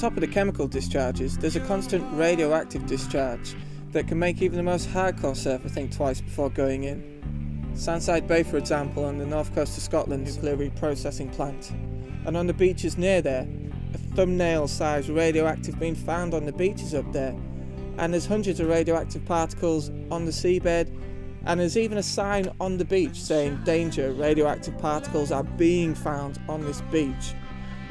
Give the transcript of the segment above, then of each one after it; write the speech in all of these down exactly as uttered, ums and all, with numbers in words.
top of the chemical discharges, there's a constant radioactive discharge that can make even the most hardcore surfer think twice before going in. Sandside Bay, for example, on the north coast of Scotland, is a nuclear reprocessing plant, and on the beaches near there, a thumbnail-sized radioactive being found on the beaches up there, and there's hundreds of radioactive particles on the seabed, and there's even a sign on the beach saying, "Danger, radioactive particles are being found on this beach."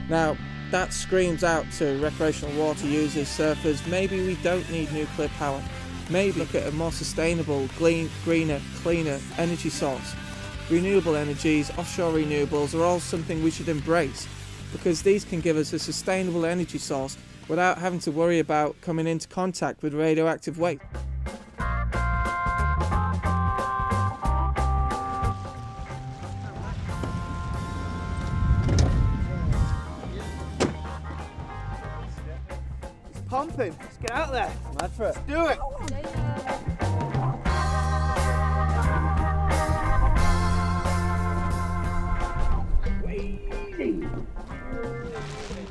Now, that screams out to recreational water users, surfers, maybe we don't need nuclear power. Maybe look at a more sustainable, greener, cleaner energy source. Renewable energies, offshore renewables are all something we should embrace, because these can give us a sustainable energy source without having to worry about coming into contact with radioactive waste. It's pumping. Let's get out there. Mad for it. Let's do it.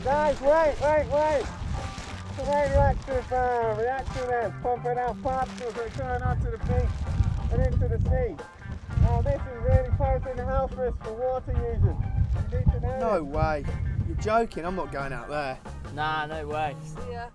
Guys, wait, wait, wait. The radioactive uh, reactor there is pumping out particles that are going onto the beach and into the sea. Now, this is really posing the health risk for water users. No way. You're joking, I'm not going out there. Nah, no way. See ya.